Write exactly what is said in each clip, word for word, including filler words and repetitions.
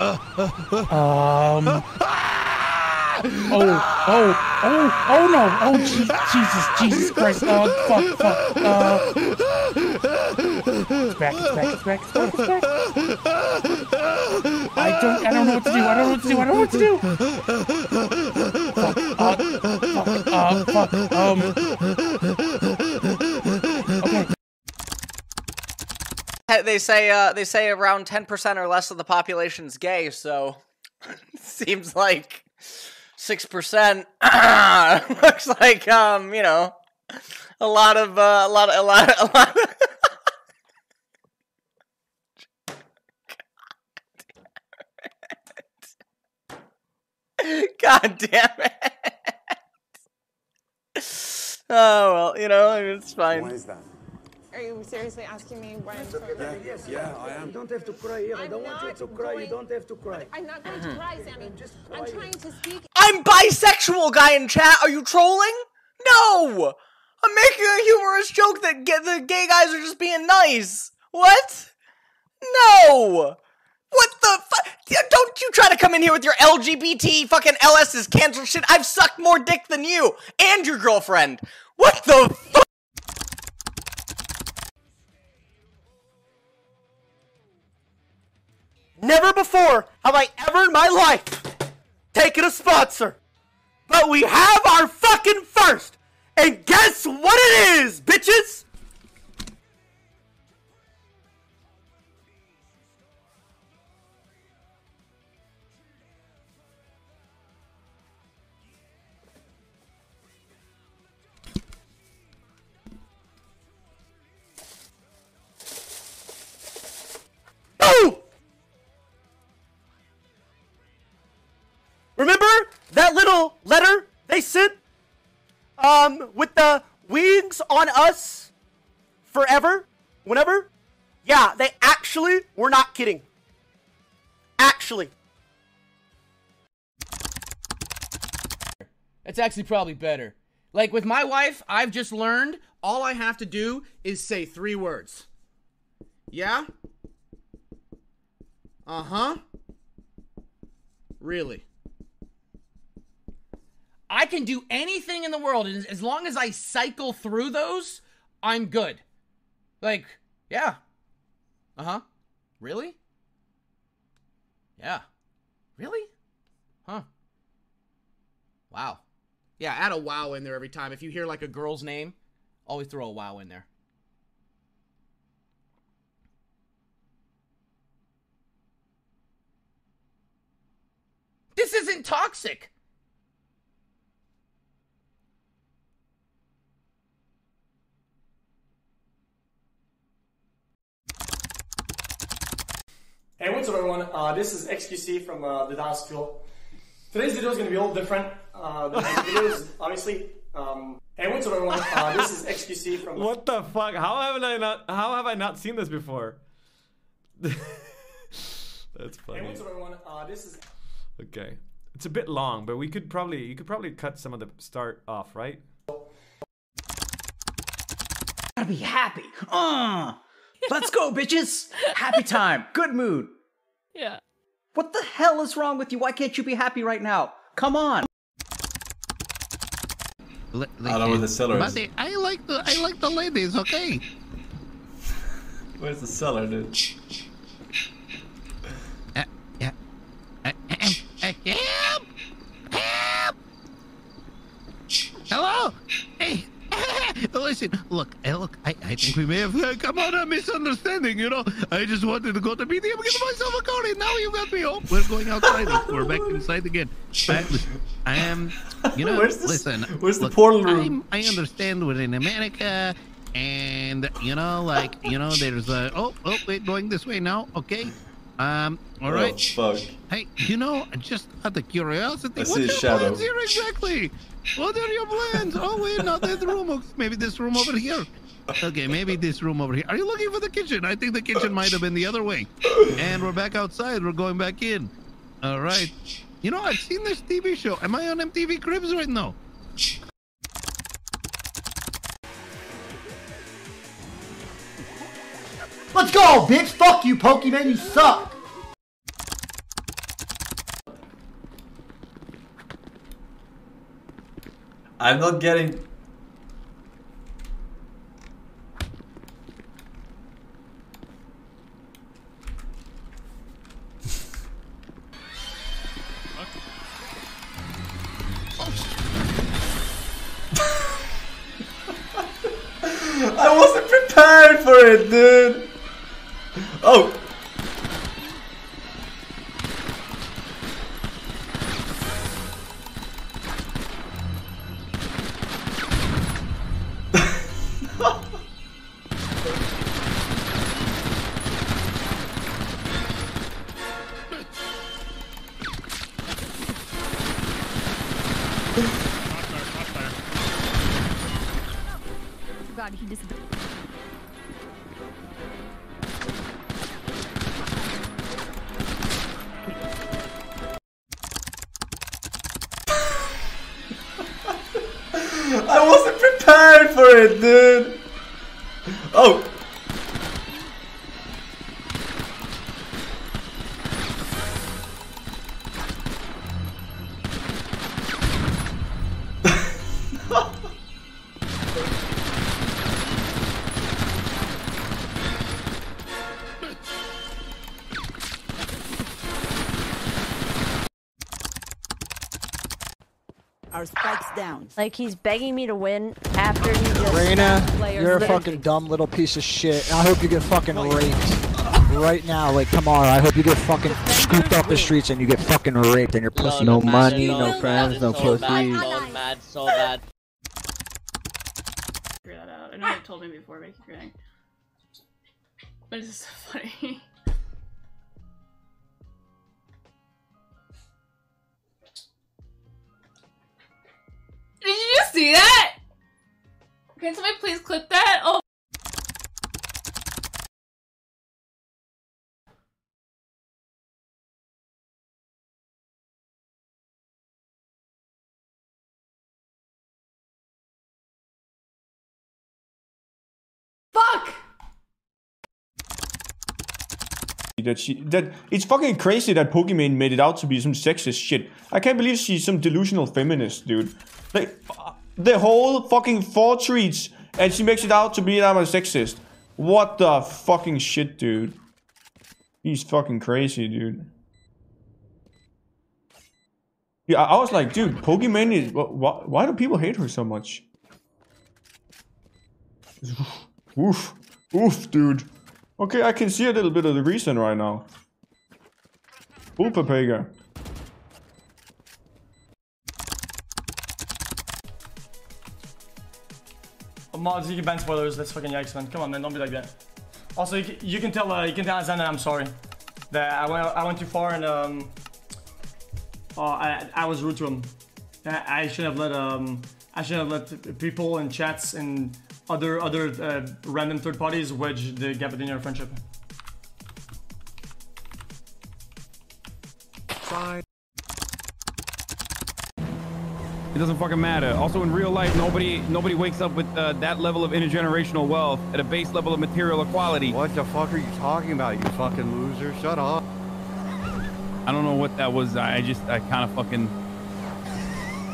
Um. Oh, oh, oh, oh no. Oh, Jesus, Jesus Christ. Oh, fuck, fuck. Uh, it's back, it's back, it's back, it's back, it's back. I don't, I don't know what to do. I don't know what to do. I don't know what to do. Fuck, uh, fuck, uh, fuck. Um. Okay. They say uh, they say around ten percent or less of the population's gay, so it seems like six percent looks like um, you know, a lot of uh, a lot of, a lot of, a lot of God damn it. Oh, well, you know, I mean, it's fine. Why is that? Are you seriously asking me why I'm crying? Yeah, yes, yeah, I am. You don't have to cry here. I don't want you to cry. You don't have to cry. I'm not going to cry, Sammy. Just cry. I'm trying to speak. I'm bisexual, guy in chat. Are you trolling? No! I'm making a humorous joke that the gay guys are just being nice. What? No! What the fu- Don't you try to come in here with your L G B T fucking L S is canceled shit. I've sucked more dick than you and your girlfriend. What the fuck? Never before have I ever in my life taken a sponsor. But we have our fucking first. And guess what it is, bitches? Remember that little letter they sent um, with the wings on us forever, whenever? Yeah, they actually were not kidding. Actually. That's actually probably better. Like with my wife, I've just learned all I have to do is say three words. Yeah? Uh-huh. Really? I can do anything in the world, and as long as I cycle through those, I'm good. Like, yeah. Uh-huh. Really? Yeah. Really? Huh. Wow. Yeah, add a wow in there every time. If you hear, like, a girl's name, always throw a wow in there. This isn't toxic! Hey, what's up everyone? Uh, this is xQc from uh, the dance school. Today's video is going to be all different uh, than my videos, obviously. Um, hey, what's up everyone? Uh, this is xQc from... What the fuck? How haven't I not, how have I not seen this before? That's funny. Hey, what's up everyone? Uh, this is... Okay. It's a bit long, but we could probably, you could probably cut some of the start off, right? Gotta be happy! Uh! Let's go, bitches! Happy time. Good mood. Yeah. What the hell is wrong with you? Why can't you be happy right now? Come on. L I don't know where the cellar is. Buddy, I like the I like the ladies. Okay. Where's the cellar, dude? Uh, yeah. Uh, uh, uh, yeah. Hello. Hey. Listen, look, look, I, I think we may have uh, come on a misunderstanding, you know. I just wanted to go to P D M and give myself a call, and now you got me home. We're going outside. We're back inside again. Back, I am, you know, where's this, listen. Where's look, the portal room? I'm, I understand we're in America, and, you know, like, you know, there's a, oh, oh, wait, going this way now, okay. Um, all right. Oh, fuck. Hey, you know, just out of curiosity, I what's your shadow. Plans here exactly? What are your plans? Oh, wait, not that room. Maybe this room over here. Okay, maybe this room over here. Are you looking for the kitchen? I think the kitchen might have been the other way. And we're back outside. We're going back in. All right. You know, I've seen this T V show. Am I on M T V Cribs right now? Let's go, bitch! Fuck you, Pokimane, you suck! I'm not getting... I wasn't prepared for it, dude! Oh! I wasn't prepared for it, dude! Oh! Our spikes down. Like he's begging me to win after he just Reyna, you're a fucking dumb little piece of shit. And I hope you get fucking raped right now, like tomorrow. I hope you get fucking scooped up the streets and you get fucking raped and you're pussy. No money, no friends, no pussy. So mad, so bad. Figure that out. I know you've told me before, but I keep forgetting. But it's just so funny. Did you just see that? Can somebody please clip that? Oh. Fuck! That she that it's fucking crazy that Pokimane made it out to be some sexist shit. I can't believe she's some delusional feminist, dude. Like the whole fucking four treats and she makes it out to be that I'm a sexist. What the fucking shit, dude. He's fucking crazy, dude. Yeah, I was like, dude, Pokimane is why, why do people hate her so much? Oof, oof, dude. Okay, I can see a little bit of the reason right now. Oopa Pega. Mods, you can ban spoilers. That's fucking yikes, man. Come on, man, don't be like that. Also, you can, you can tell, uh, you can tell Hasan that I'm sorry. That I went, I went too far, and um, oh, I, I was rude to him. I, I should have let um, I should have let people and chats and. Other other uh, random third parties wedge the gap within your friendship. Bye. It doesn't fucking matter. Also, in real life, nobody nobody wakes up with uh, that level of intergenerational wealth at a base level of material equality. What the fuck are you talking about, you fucking loser? Shut up. I don't know what that was. I just I kind of fucking.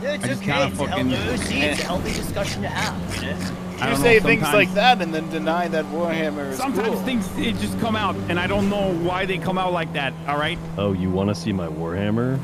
Yeah, it's I just okay. kind of fucking. It's a healthy discussion to have. Yeah. You say know, things like that and then deny that Warhammer is Sometimes cool. things, it just come out, and I don't know why they come out like that, alright? Oh, you want to see my Warhammer?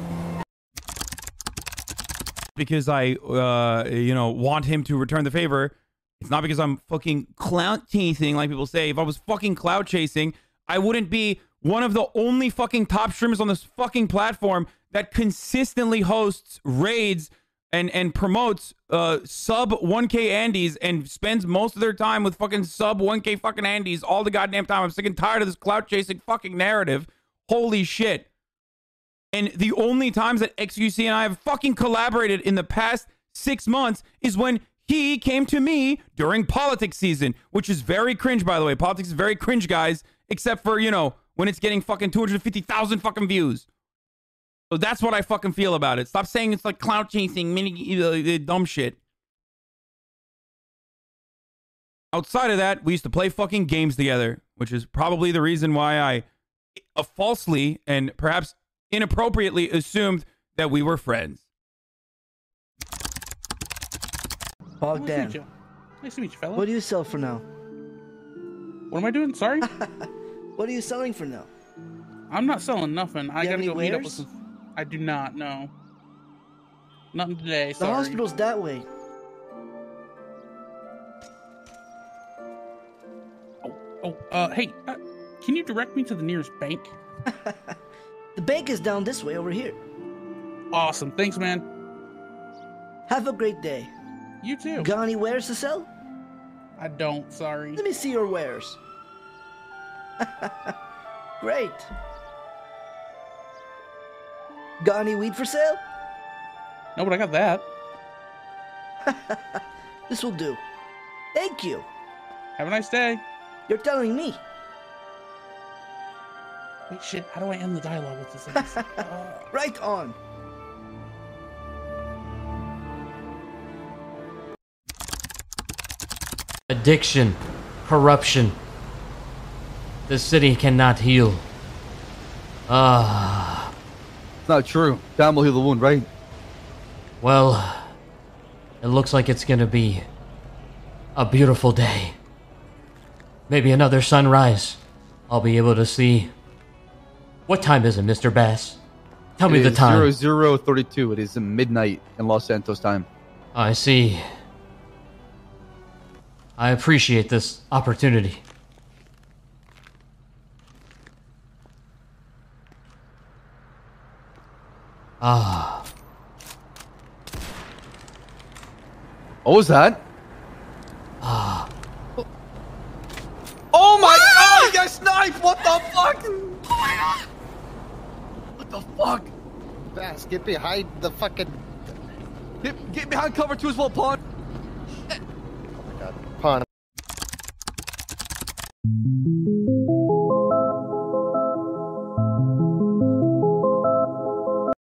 Because I, uh, you know, want him to return the favor. It's not because I'm fucking clout chasing, like people say. If I was fucking clout chasing, I wouldn't be one of the only fucking top streamers on this fucking platform that consistently hosts raids And, and promotes uh, sub one K Andes and spends most of their time with fucking sub one K fucking Andes all the goddamn time. I'm sick and tired of this clout chasing fucking narrative. Holy shit. And the only times that xQc and I have fucking collaborated in the past six months is when he came to me during politics season, which is very cringe, by the way. Politics is very cringe, guys, except for, you know, when it's getting fucking two hundred fifty thousand fucking views. So that's what I fucking feel about it. Stop saying it's like clout chasing, mini uh, dumb shit. Outside of that, we used to play fucking games together, which is probably the reason why I uh, falsely and perhaps inappropriately assumed that we were friends. Bog Dan. Nice, nice to meet you, fella. What do you sell for now? What am I doing? Sorry? What are you selling for now? I'm not selling nothing. I gotta go meet up with some... I do not, no. Nothing today, sorry. The hospital's that way. Oh, oh, uh, hey, uh, can you direct me to the nearest bank? The bank is down this way over here. Awesome, thanks, man. Have a great day. You too. Got any wares to sell? I don't, sorry. Let me see your wares. Great. Got any weed for sale? No, but I got that. This will do. Thank you. Have a nice day. You're telling me. Wait, shit, how do I end the dialogue with this? Thing? uh... Right on. Addiction, corruption. The city cannot heal. Ah. Uh, it's not true. Time will heal the wound, right? Well, it looks like it's gonna be a beautiful day. Maybe another sunrise. I'll be able to see. What time is it, Mister Bass? Tell me the time. zero zero thirty-two. It is midnight in Los Santos time. I see. I appreciate this opportunity. Ah. What was that? Ah. Oh my ah! God! He got sniped! What the fuck? Oh my God! What the fuck? Bass, get behind the fucking... Get, get behind cover two as well, Pod.